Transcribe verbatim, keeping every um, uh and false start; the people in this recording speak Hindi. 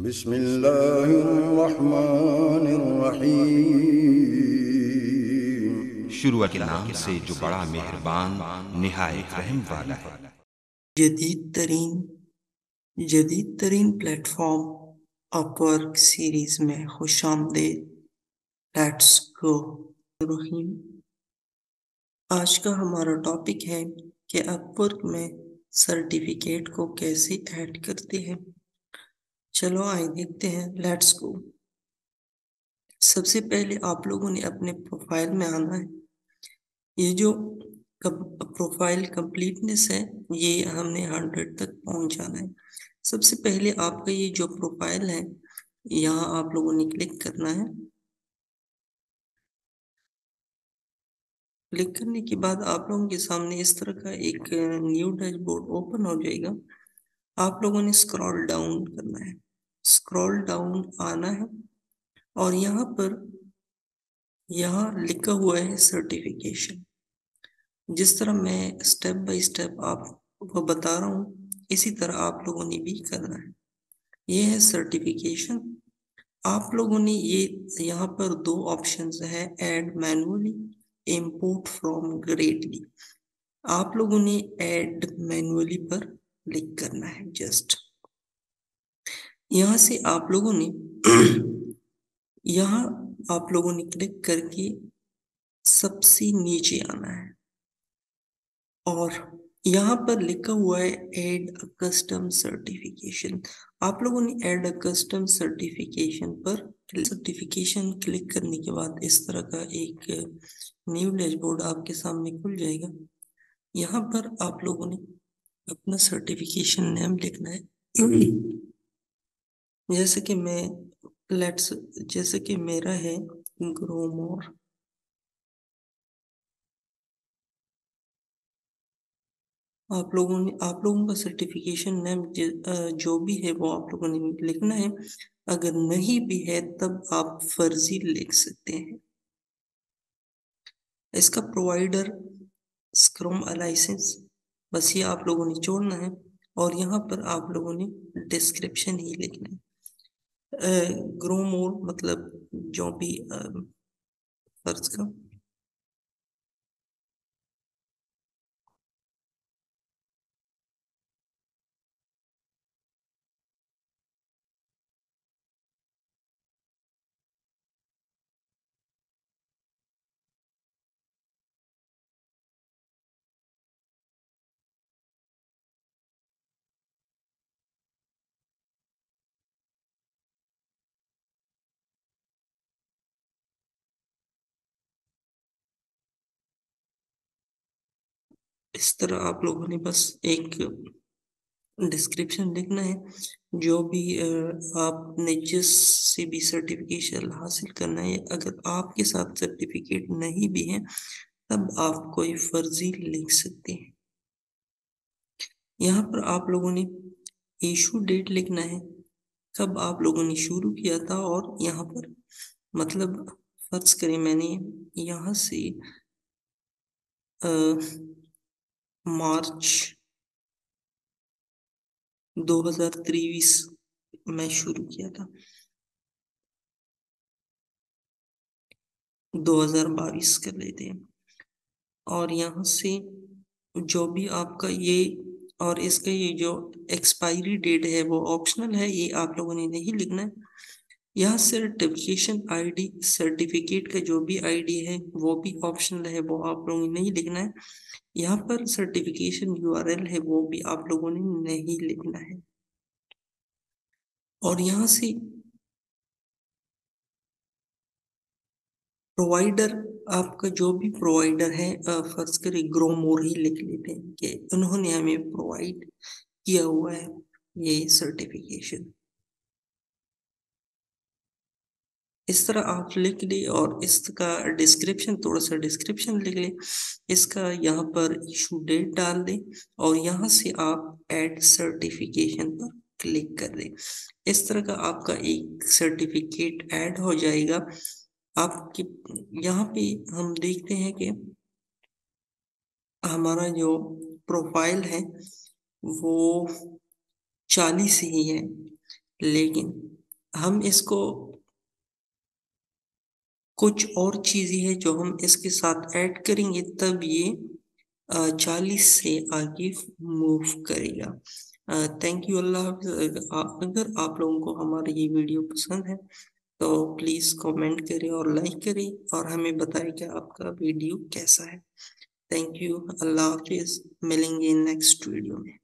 बिस्मिल्लाहिर्रहमानिर्रहीम। शुरू के नाम से जो बड़ा मेहरबान निहायत रहम वाला है। जदीद तरीन जदीद तरीन प्लेटफॉर्म अपवर्क सीरीज में खुश आमदेद। Let's go. रहीम, आज का हमारा टॉपिक है कि अपवर्क में सर्टिफिकेट को कैसे ऐड करते हैं। चलो आइए देखते हैं। Let's go. सबसे पहले आप लोगों ने अपने प्रोफाइल में आना है। ये जो प्रोफाइल कंप्लीटनेस है ये हमने हंड्रेड तक पहुंचाना है। सबसे पहले आपका ये जो प्रोफाइल है यहाँ आप लोगों ने क्लिक करना है। क्लिक करने के बाद आप लोगों के सामने इस तरह का एक न्यू डैशबोर्ड ओपन हो जाएगा। आप लोगों ने स्क्रॉल डाउन करना है, स्क्रॉल डाउन आना है और यहाँ पर यहाँ लिखा हुआ है सर्टिफिकेशन। जिस तरह मैं स्टेप बाय स्टेप आपको बता रहा हूँ इसी तरह आप लोगों ने भी करना है। ये है सर्टिफिकेशन। आप लोगों ने ये यहाँ पर दो ऑप्शंस है, ऐड मैनुअली, इम्पोर्ट फ्रॉम ग्रेडली। आप लोगों ने ऐड मैनुअली पर क्लिक करना है। जस्ट यहाँ से आप लोगों ने यहाँ आप लोगों ने क्लिक करके सबसे नीचे आना है और यहाँ पर लिखा हुआ है ऐड अ कस्टम सर्टिफिकेशन। आप लोगों ने ऐड अ कस्टम सर्टिफिकेशन पर सर्टिफिकेशन क्लिक करने के बाद इस तरह का एक न्यू डैशबोर्ड आपके सामने खुल जाएगा। यहाँ पर आप लोगों ने अपना सर्टिफिकेशन नेम लिखना है। जैसे कि मैं लेट्स जैसे कि मेरा है ग्रोमोर। आप लोगों ने आप लोगों का सर्टिफिकेशन नेम जो भी है वो आप लोगों ने लिखना है। अगर नहीं भी है तब आप फर्जी लिख सकते हैं। इसका प्रोवाइडर स्क्रम लाइसेंस, बस ये आप लोगों ने जोड़ना है और यहाँ पर आप लोगों ने डिस्क्रिप्शन ही लिखना है। ग्रोमोर मतलब जो भी फर्ज का इस तरह आप लोगों ने बस एक डिस्क्रिप्शन लिखना है। जो भी आपने जिस से भी सर्टिफिकेशन हासिल करना है, अगर आपके साथ सर्टिफिकेट नहीं भी है तब आप कोई फर्जी लिख सकते हैं। यहाँ पर आप लोगों ने इशू डेट लिखना है, कब आप लोगों ने शुरू किया था। और यहाँ पर मतलब फर्ज करें मैंने यहाँ से आ, मार्च दो हज़ार तेईस में शुरू किया था, दो हज़ार बाईस कर लेते हैं। और यहाँ से जो भी आपका ये और इसका ये जो एक्सपायरी डेट है वो ऑप्शनल है, ये आप लोगों ने नहीं लिखना है। यहाँ सर्टिफिकेशन आईडी, सर्टिफिकेट का जो भी आईडी है वो भी ऑप्शनल है, वो आप लोगों ने नहीं लिखना है। यहाँ पर सर्टिफिकेशन यूआरएल है वो भी आप लोगों ने नहीं लिखना है। और यहाँ से प्रोवाइडर, आपका जो भी प्रोवाइडर है फर्ज करें ग्रोमोर ही लिख लेते हैं कि उन्होंने हमें प्रोवाइड किया हुआ है ये सर्टिफिकेशन। इस तरह आप लिख ले और इसका डिस्क्रिप्शन थोड़ा सा डिस्क्रिप्शन लिख ले। इसका यहाँ पर इशू डेट डाल दें और यहाँ से आप ऐड सर्टिफिकेशन पर क्लिक कर दें। इस तरह का आपका एक सर्टिफिकेट ऐड हो जाएगा। आपके यहाँ पे हम देखते हैं कि हमारा जो प्रोफाइल है वो चालीस ही है, लेकिन हम इसको कुछ और चीज़ें हैं जो हम इसके साथ ऐड करेंगे तब ये चालीस से आगे मूव करेगा। थैंक यू अल्लाह। अगर आप लोगों को हमारी ये वीडियो पसंद है तो प्लीज़ कमेंट करें और लाइक करें और हमें बताएं कि आपका वीडियो कैसा है। Thank you. अल्लाह हाफिज़। मिलेंगे नेक्स्ट वीडियो में।